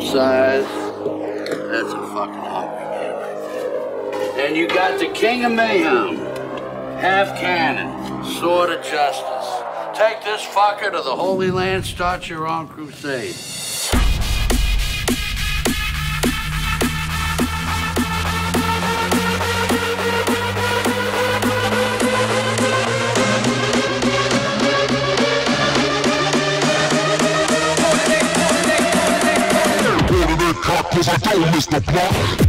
size. That's a fucking hungry kid right there. Then you got the King of Mayhem. Half cannon. Sword of Justice. Take this fucker to the Holy Land. Start your own crusade. Cause I don't miss the God.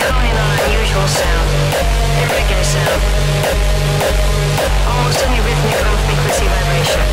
they hone in on unusual sound, a reggae sound, almost any rhythmic low frequency vibration.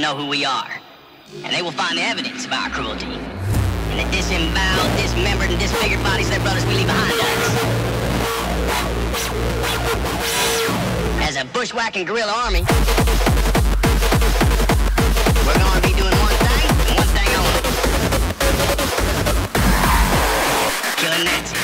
will know who we are, and they will find the evidence of our cruelty, and the disemboweled, dismembered, and disfigured bodies their brothers we leave behind us. As a bushwhacking guerrilla army, we're going to be doing one thing only. Killing Nazis.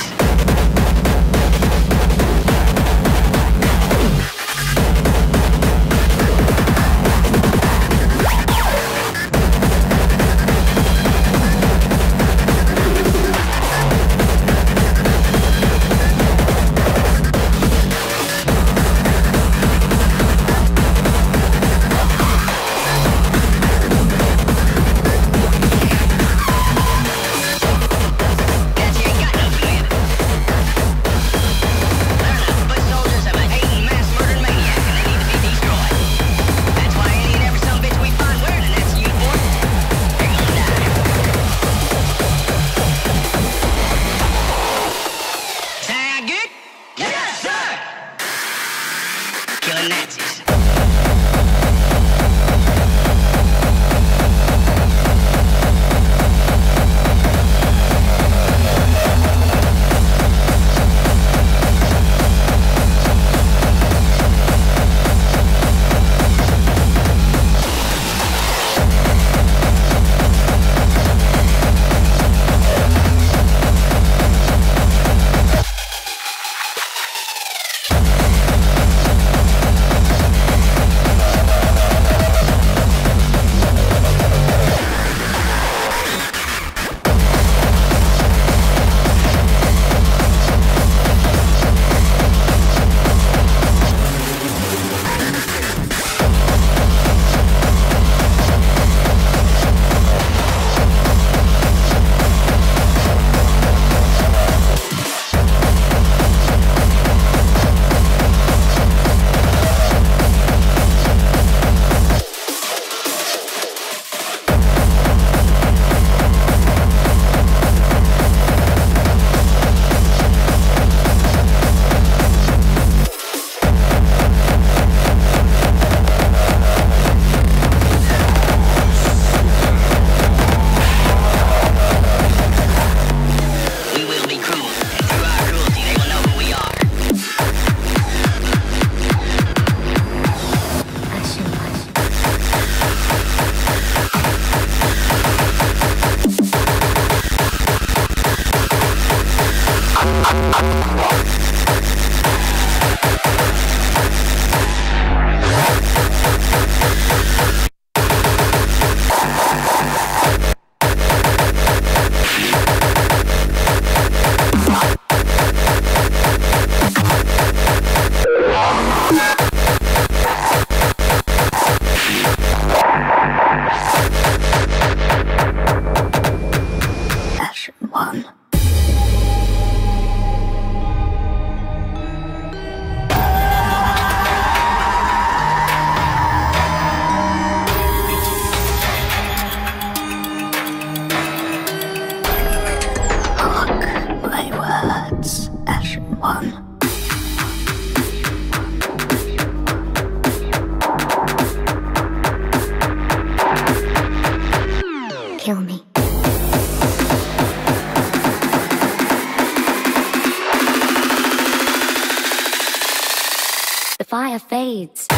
Fire fades.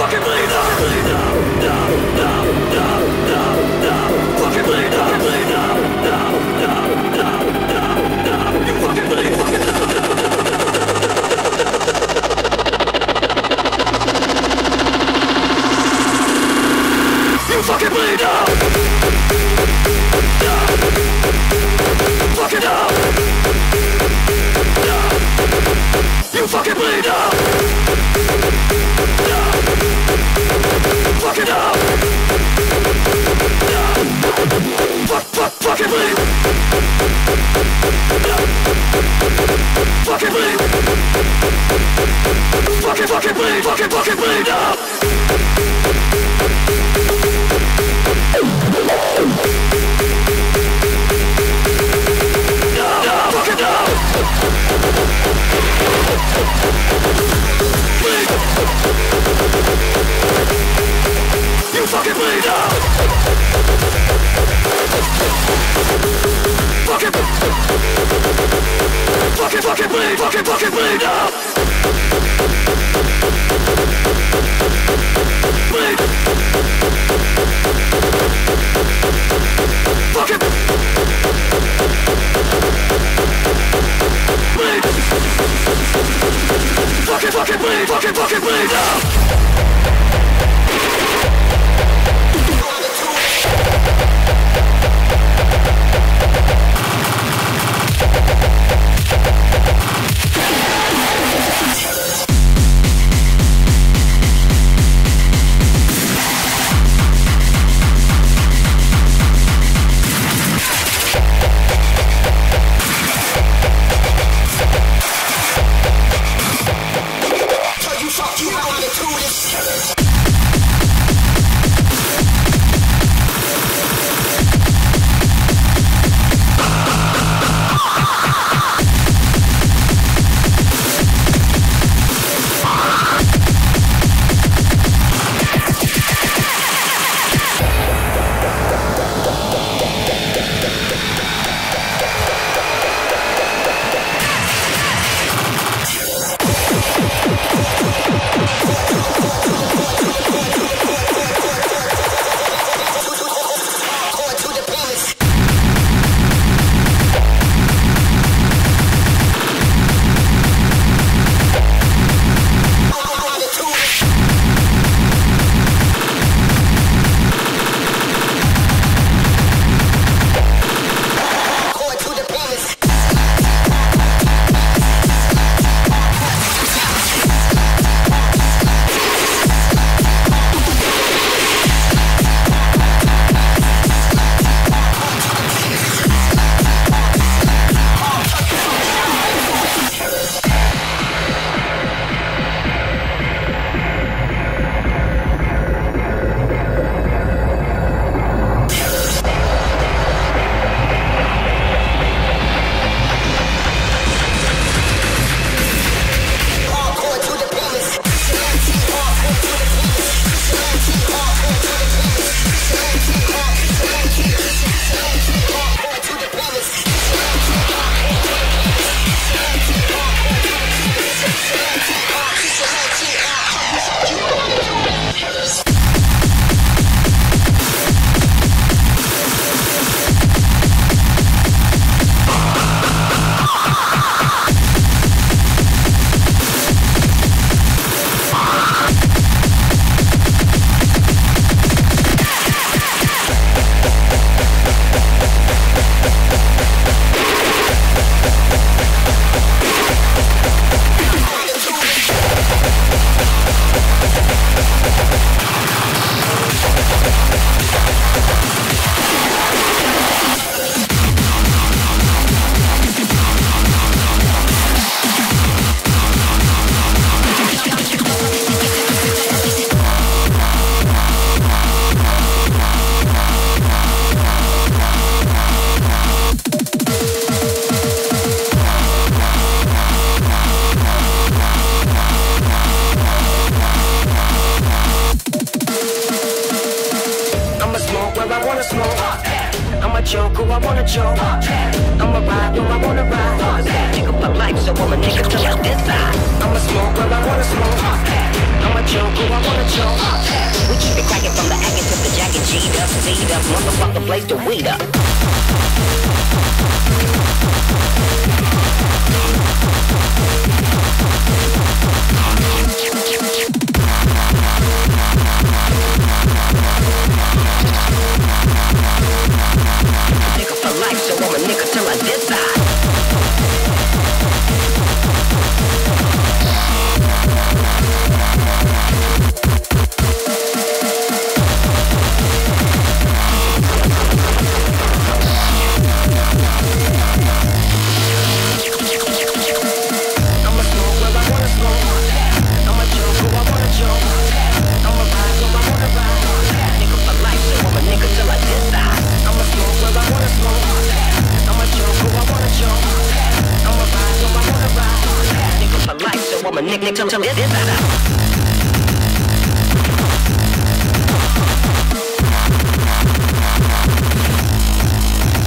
Fucking bleed out! bleed, fucking bleed now. Bleed. Fucking bleed. Fucking bleed now.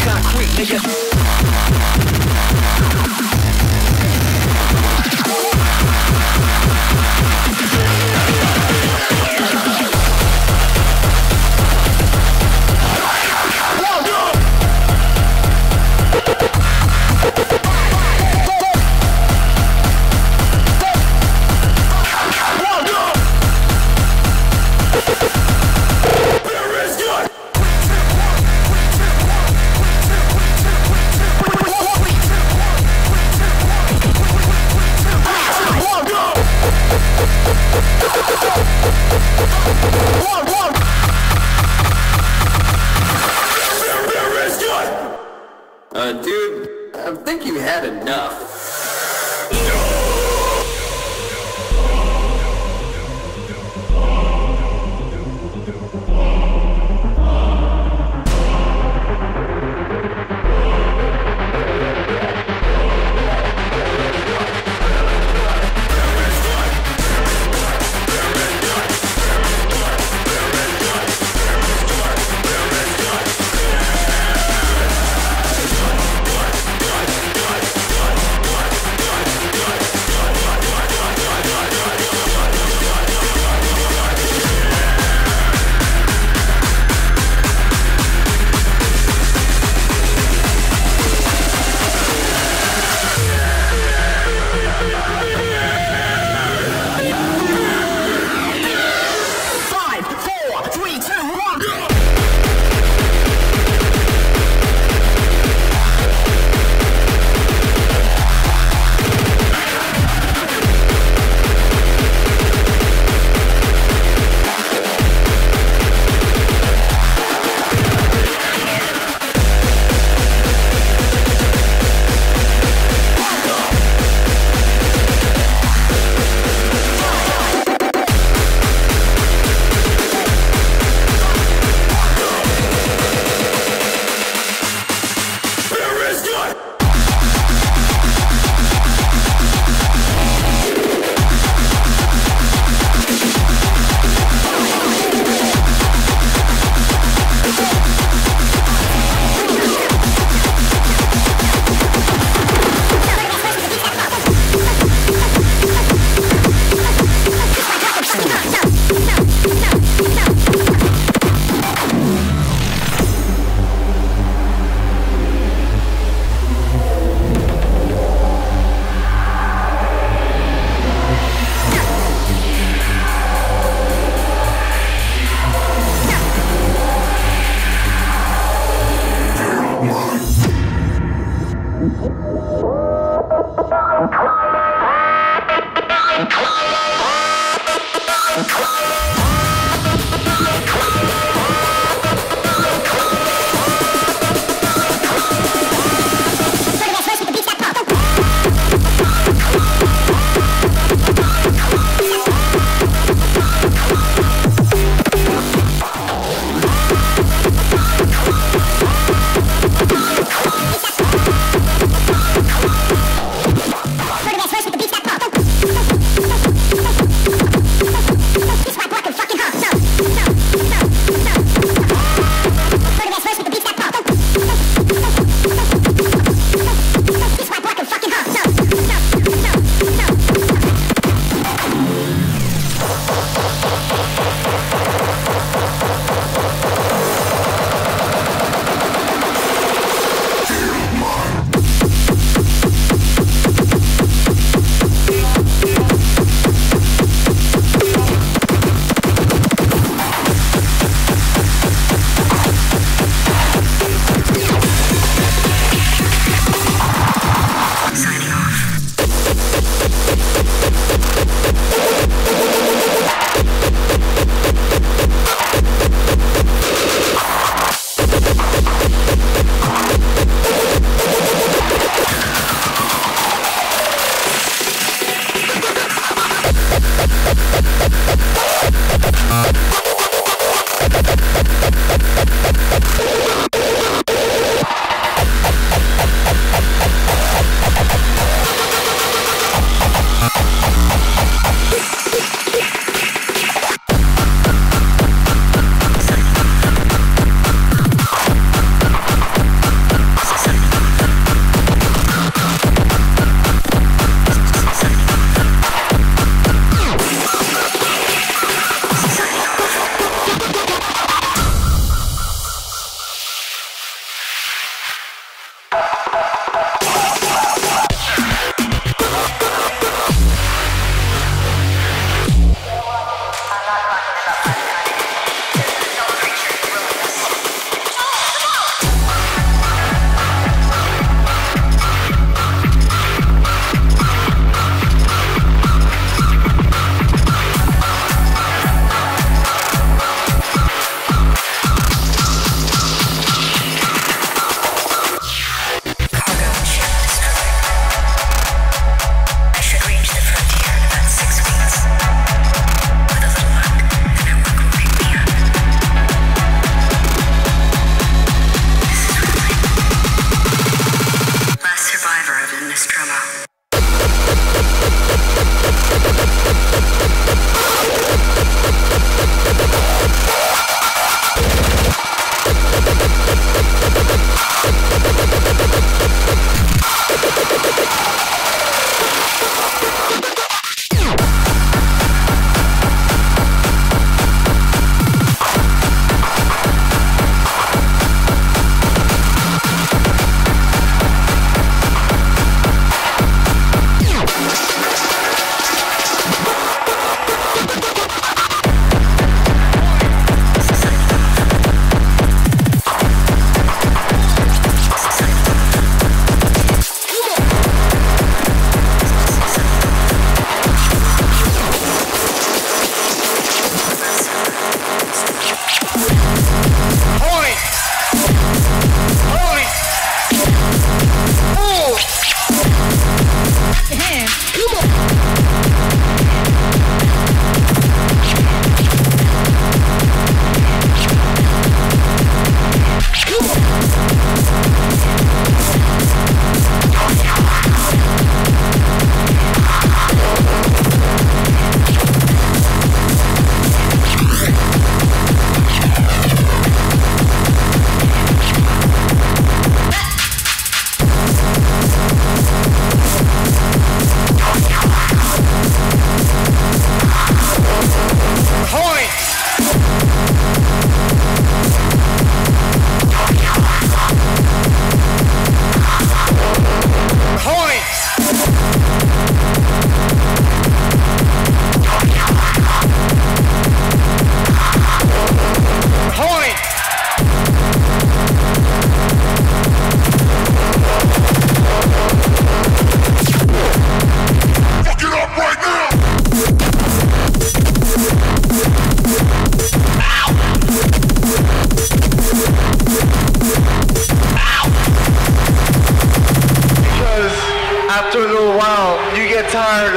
Concrete, nigga. Dude, I think you had enough.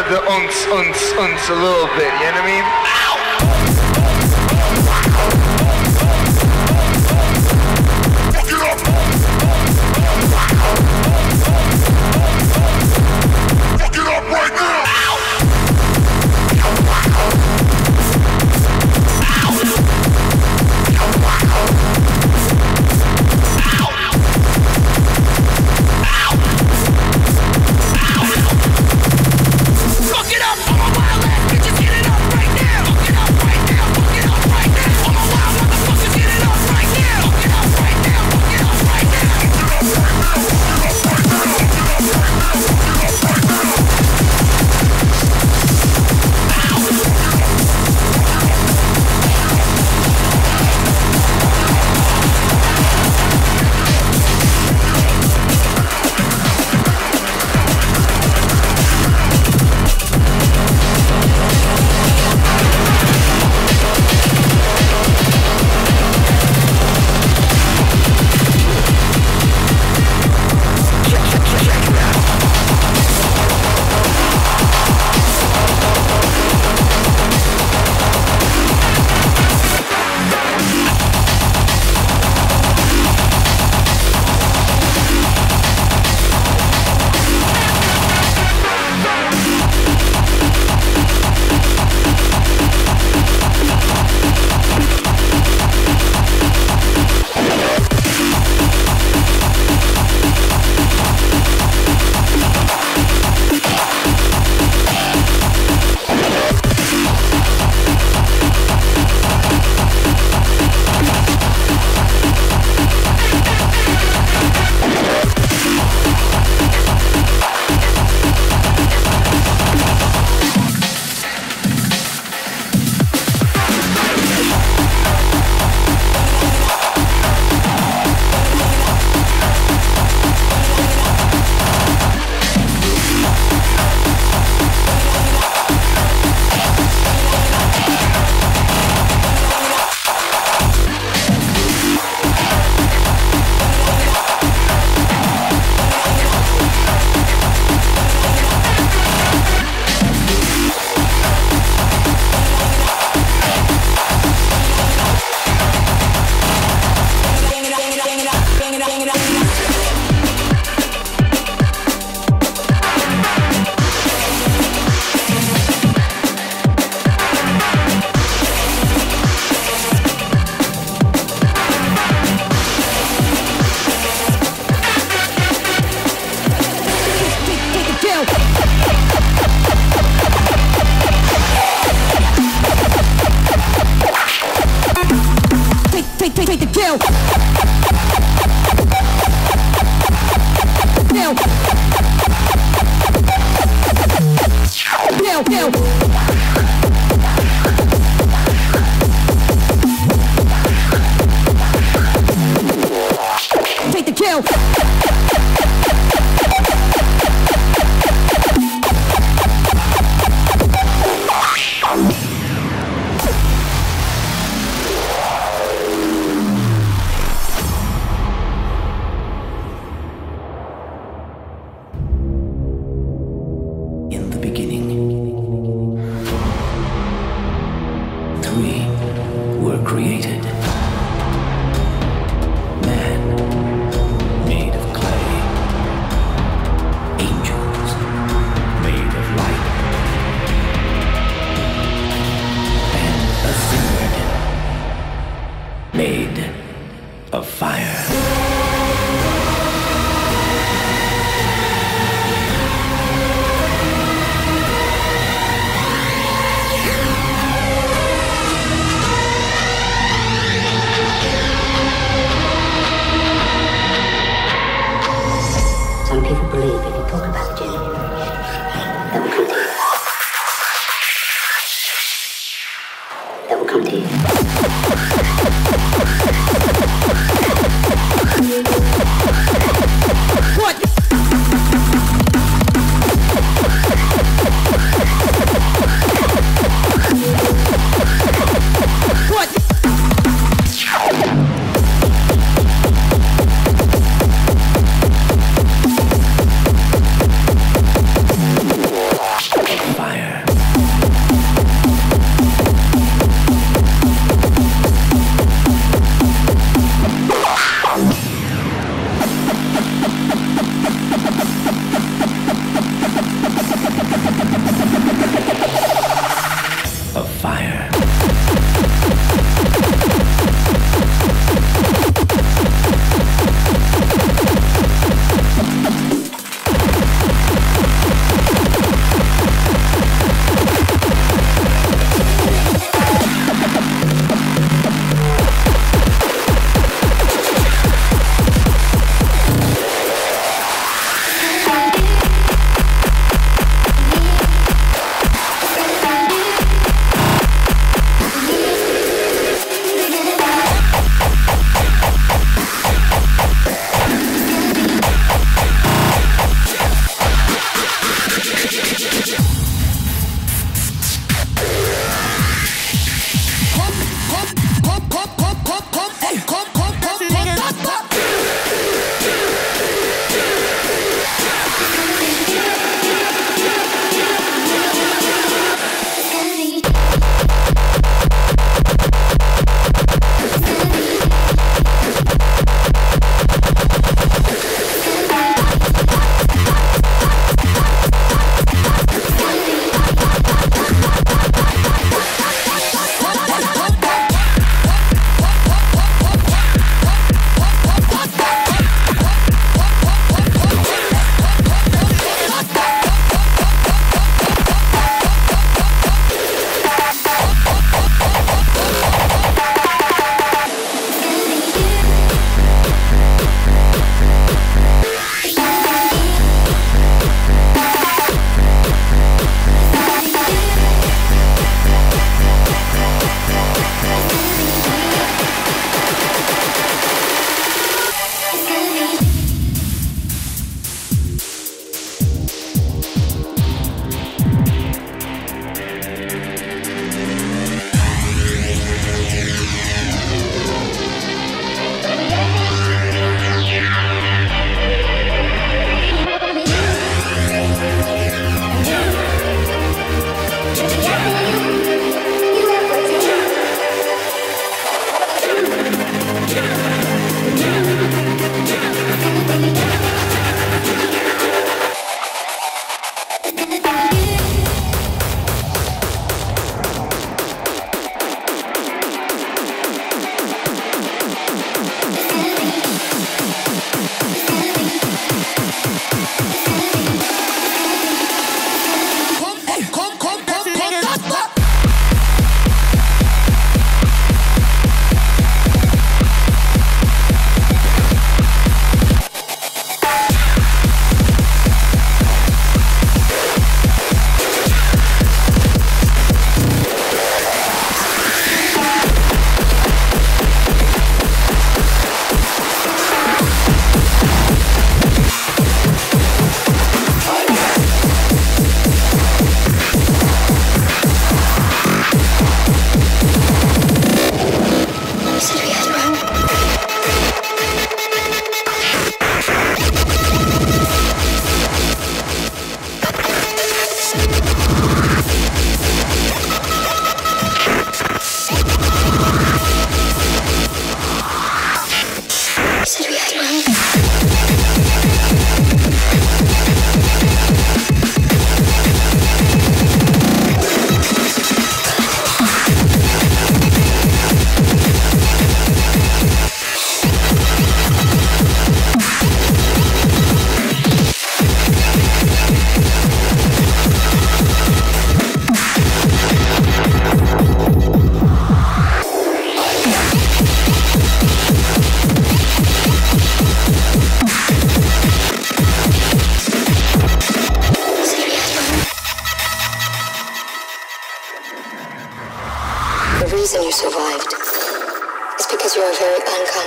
added the uns a little bit, you know what I mean? Ow!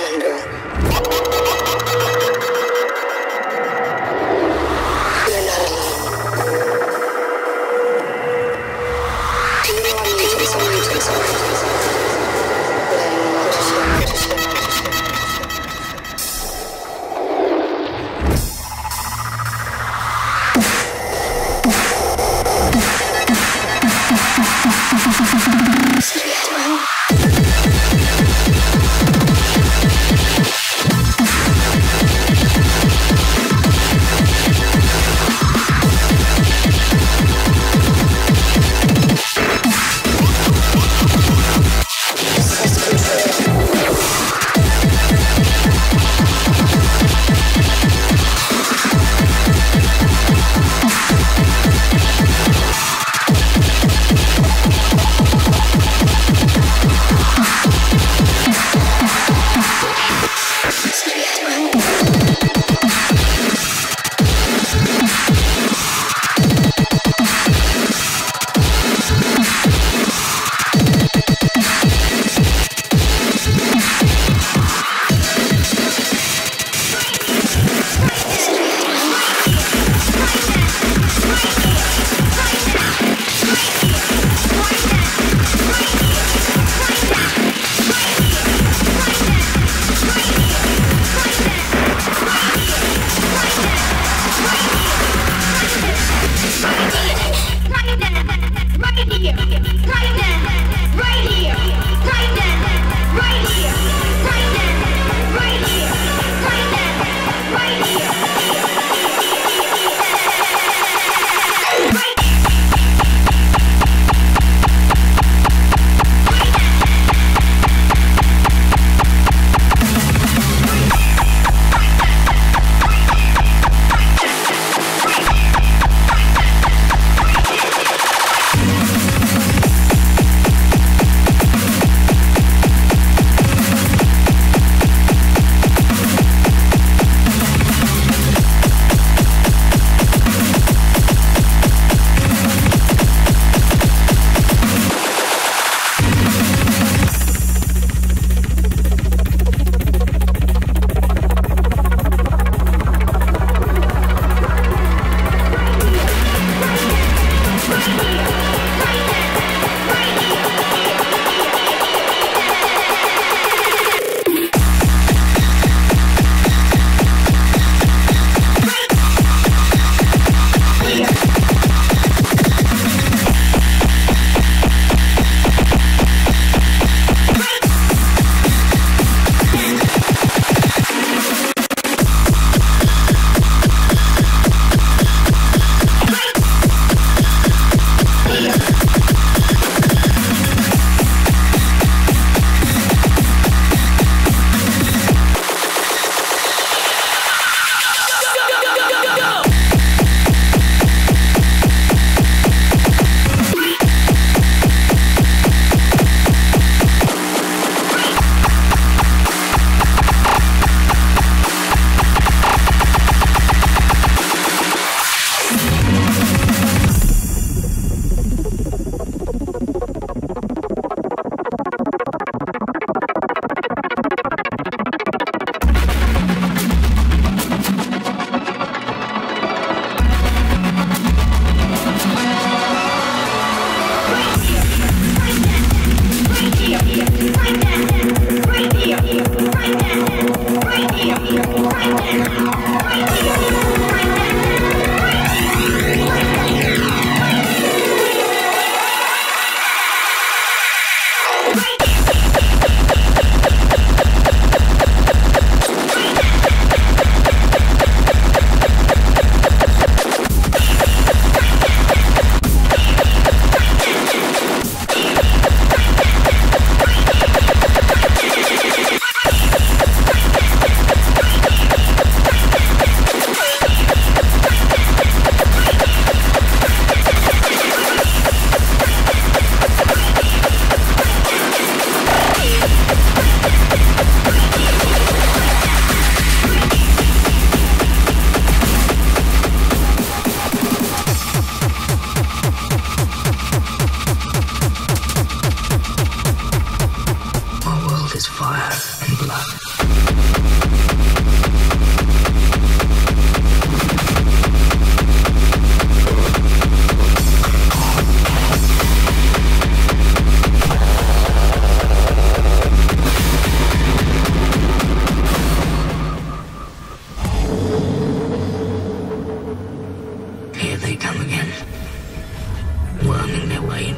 calendar. You're not alone. Do you know I need some reason? Sweet home.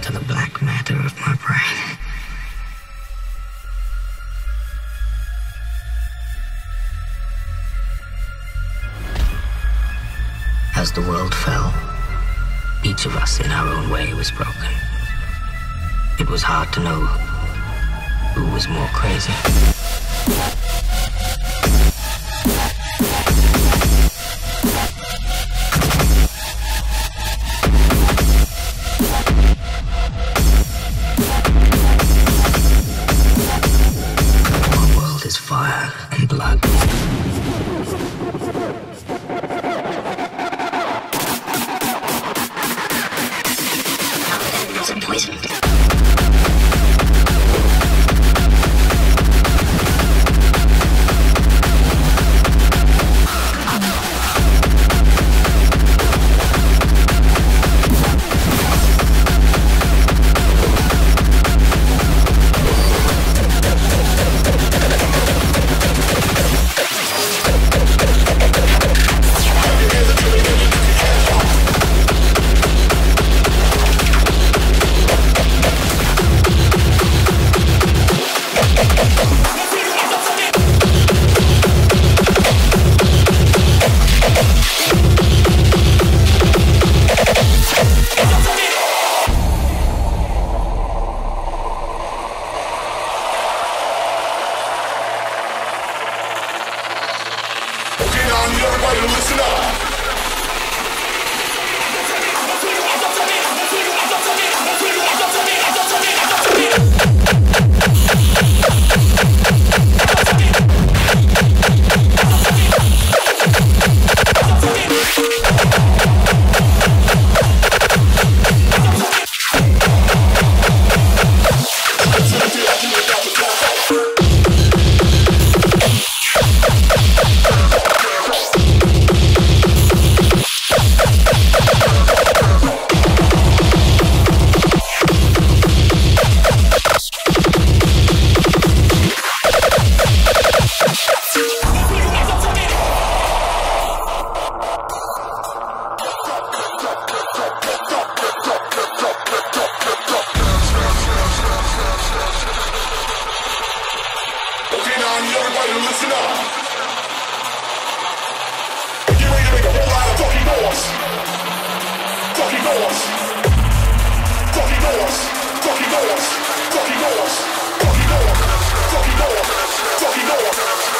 to the black matter of my brain. As the world fell, each of us in our own way was broken. It was hard to know who was more crazy. Our world is fire and blood.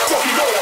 Fucking noise!